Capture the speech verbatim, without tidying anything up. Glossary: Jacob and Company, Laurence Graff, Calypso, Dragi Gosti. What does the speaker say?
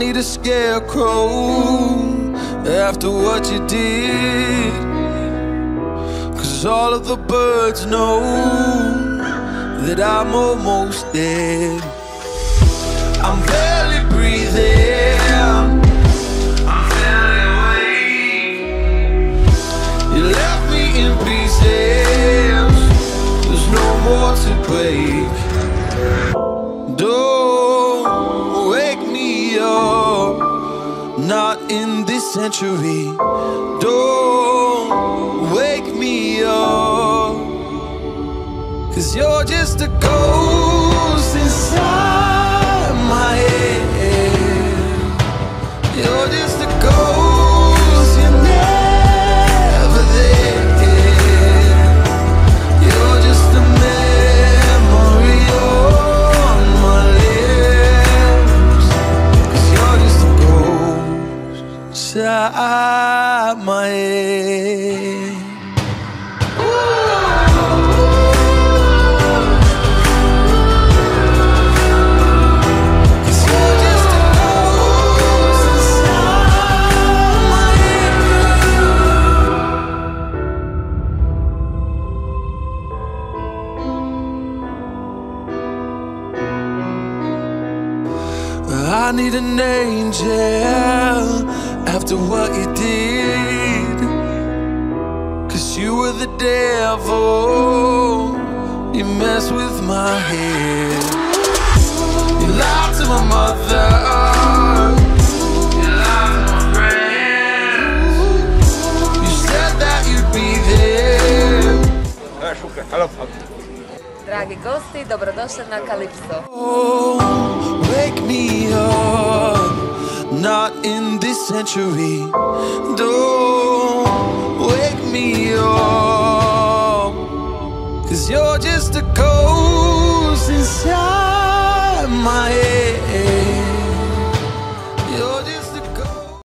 need a scarecrow after what you did, 'cause all of the birds know that I'm almost dead. I'm barely breathing, I'm barely awake. You left me in pieces, there's no more to break. Don't wake me up, not in this century. Don't wake me up, 'cause you're just a ghost inside my head. You're just a ghost, you're never there. You're just a memory on my lips, 'cause you're just a ghost inside my head. I need an angel after what you did, 'cause you were the devil, you messed with my head. You lied to my mother, you lied to my friends. You said that you'd be there. Dragi gosti, dobrodošli na Calypso. Oh, wake me up, not in this century. Don't wake me up, 'cause you're just a ghost.